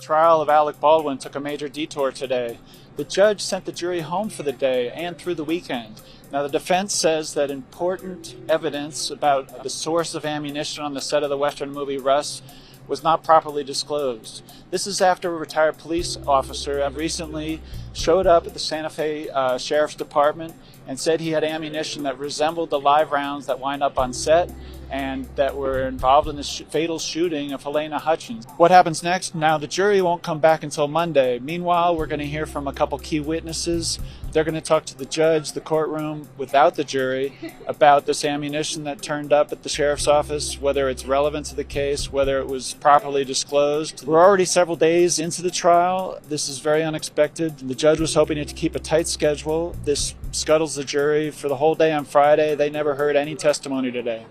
trial of Alec Baldwin took a major detour today. The judge sent the jury home for the day and through the weekend. Now, the defense says that important evidence about the source of ammunition on the set of the Western movie Rust was not properly disclosed. This is after a retired police officer recently showed up at the Santa Fe Sheriff's Department and said he had ammunition that resembled the live rounds that wind up on set and that were involved in the fatal shooting of Halyna Hutchins. What happens next? Now, the jury won't come back until Monday. Meanwhile, we're going to hear from a couple key witnesses. They're going to talk to the judge, the courtroom, without the jury, about this ammunition that turned up at the sheriff's office, whether it's relevant to the case, whether it was properly disclosed. We're already several days into the trial. This is very unexpected. The judge was hoping to keep a tight schedule. This scuttles the jury for the whole day on Friday. They never heard any testimony today.